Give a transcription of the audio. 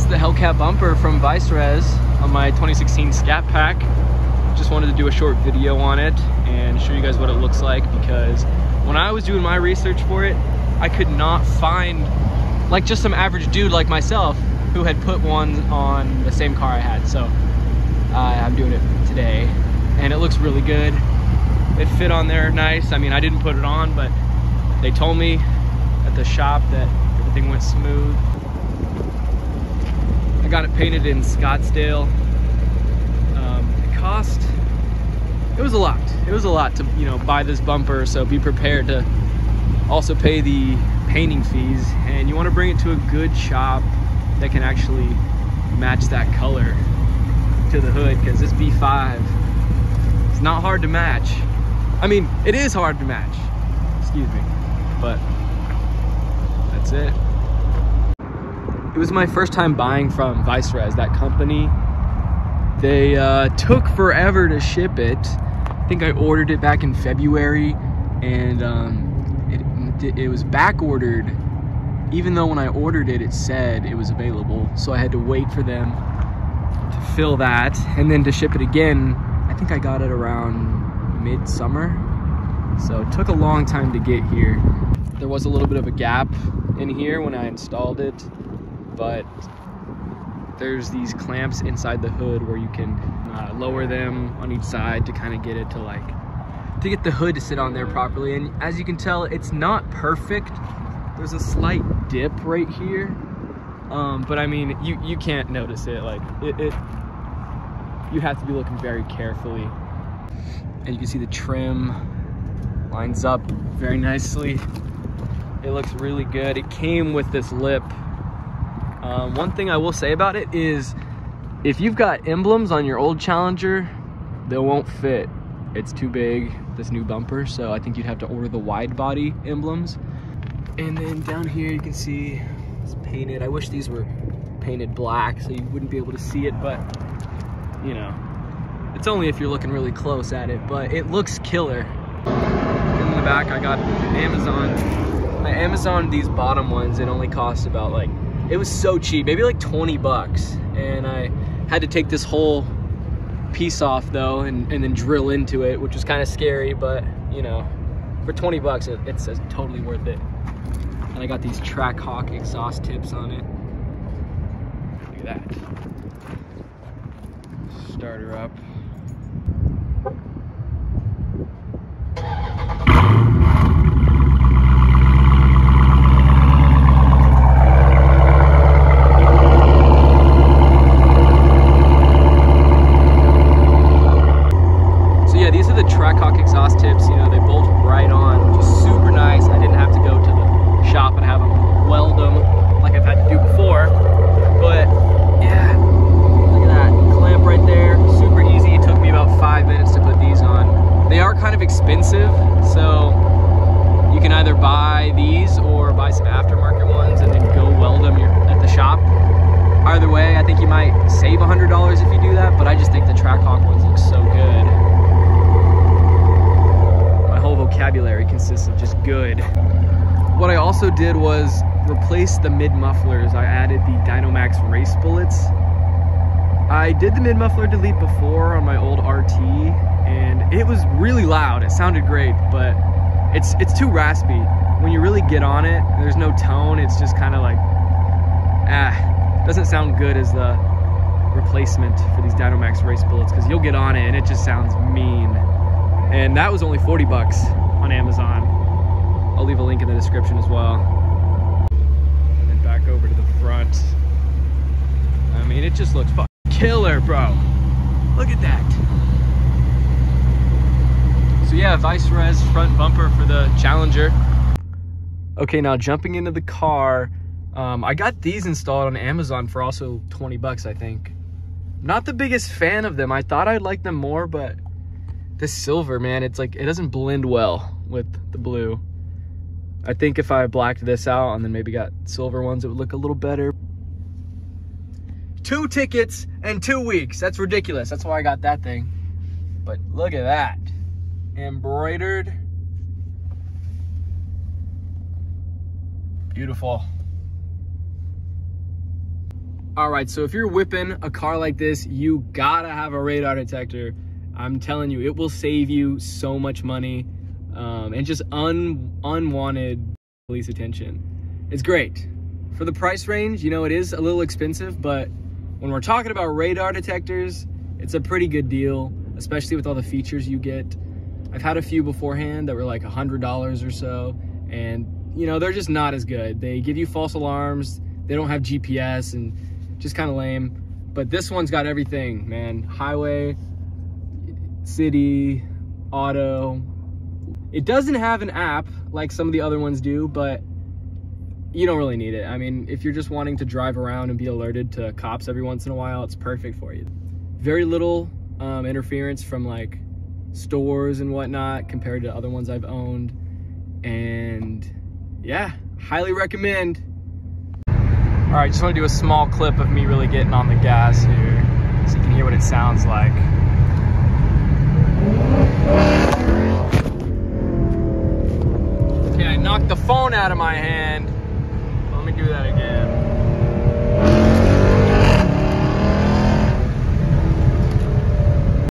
That's the Hellcat bumper from Vicrez on my 2016 Scat Pack. Just wanted to do a short video on it and show you guys what it looks like, because when I was doing my research for it, I could not find like just some average dude like myself who had put one on the same car I had. So I'm doing it today and it looks really good. It fit on there nice. I mean, I didn't put it on, but they told me at the shop that everything went smooth. I got it painted in Scottsdale. It was a lot to, you know, buy this bumper, so be prepared to also pay the painting fees, and you want to bring it to a good shop that can actually match that color to the hood, because this B5, it's not hard to match. I mean, it is hard to match, excuse me, but that's it. It was my first time buying from Vicrez, that company. They took forever to ship it. I think I ordered it back in February, and it was back ordered, even though when I ordered it, it said it was available. So I had to wait for them to fill that and then to ship it again. I think I got it around midsummer. So it took a long time to get here. There was a little bit of a gap in here when I installed it, but there's these clamps inside the hood where you can lower them on each side to kind of get it to get the hood to sit on there properly. And as you can tell, it's not perfect. There's a slight dip right here, but I mean, you can't notice it. Like you have to be looking very carefully. And you can see the trim lines up very nicely. It looks really good. It came with this lip. One thing I will say about it is, if you've got emblems on your old Challenger, they won't fit. It's too big, this new bumper, so I think you'd have to order the wide body emblems. And then down here you can see it's painted. I wish these were painted black so you wouldn't be able to see it, but you know, it's only if you're looking really close at it, but it looks killer. In the back I got Amazon. I Amazoned these bottom ones. It only cost about like, it was so cheap, maybe like 20 bucks. And I had to take this whole piece off though, and then drill into it, which was kind of scary, but you know, for 20 bucks, it's totally worth it. And I got these Trackhawk exhaust tips on it. Look at that. Start her up. Trackhawk exhaust tips, you know, they bolt right on, which is super nice. I didn't have to go to the shop and have them weld them like I've had to do before, but yeah, look at that clamp right there, super easy. It took me about 5 minutes to put these on. They are kind of expensive, so you can either buy these or buy some aftermarket ones and then go weld them at the shop. Either way, I think you might save $100 if you do that, but I just think the Trackhawk ones look so good. Vocabulary consists of just good. What I also did was replace the mid mufflers. I added the Dynomax race bullets. I did the mid muffler delete before on my old RT, and it was really loud. It sounded great, but it's too raspy. When you really get on it, there's no tone. It's just kind of like, doesn't sound good as the replacement for these Dynomax race bullets, because you'll get on it and it just sounds mean. And that was only 40 bucks on Amazon. I'll leave a link in the description as well. And then back over to the front. I mean, it just looks fucking killer, bro. Look at that. So yeah, Vicrez front bumper for the Challenger. Okay, now jumping into the car. I got these installed on Amazon for also 20 bucks, I think. Not the biggest fan of them. I thought I'd like them more, but this silver, man, it's like, it doesn't blend well with the blue. I think if I blacked this out and then maybe got silver ones, it would look a little better. 2 tickets in 2 weeks. That's ridiculous. That's why I got that thing. But look at that. Embroidered. Beautiful. All right, so if you're whipping a car like this, you gotta have a radar detector. I'm telling you, it will save you so much money and just unwanted police attention. It's great. For the price range, you know, it is a little expensive, but when we're talking about radar detectors, it's a pretty good deal, especially with all the features you get. I've had a few beforehand that were like $100 or so, and you know, they're just not as good. They give you false alarms, they don't have GPS, and just kind of lame. But this one's got everything, man. Highway, city, auto. It doesn't have an app like some of the other ones do, but you don't really need it. I mean, if you're just wanting to drive around and be alerted to cops every once in a while, it's perfect for you. Very little interference from like stores and whatnot compared to other ones I've owned. And yeah, highly recommend. All right, just want to do a small clip of me really getting on the gas here so you can hear what it sounds like. Okay, I knocked the phone out of my hand. Let me do that again.